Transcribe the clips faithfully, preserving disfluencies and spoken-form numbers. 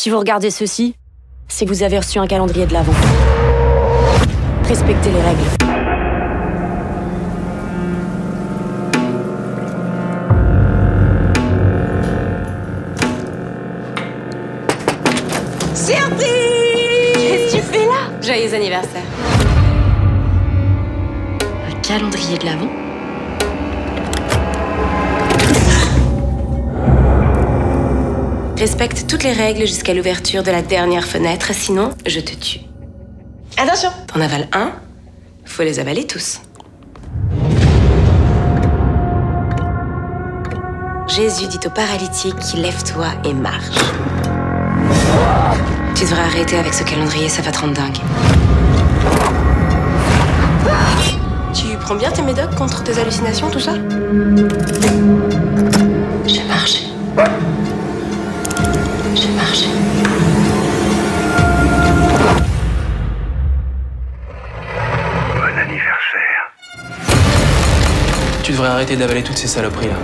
Si vous regardez ceci, c'est que vous avez reçu un calendrier de l'Avent. Respectez les règles. Surprise! Qu'est-ce que tu fais là? Joyeux anniversaire. Un calendrier de l'Avent? Respecte toutes les règles jusqu'à l'ouverture de la dernière fenêtre, sinon je te tue. Attention! T'en avales un, faut les avaler tous. Jésus dit au paralytique, lève-toi et marche. Tu devrais arrêter avec ce calendrier, ça va te rendre dingue. Tu prends bien tes médocs contre tes hallucinations, tout ça? Je marche. Je marche. Bon anniversaire. Tu devrais arrêter d'avaler toutes ces saloperies-là.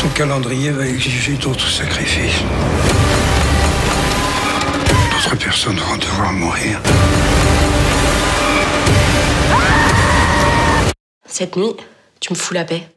Ton calendrier va exiger d'autres sacrifices. D'autres personnes vont devoir mourir. Cette nuit, tu me fous la paix.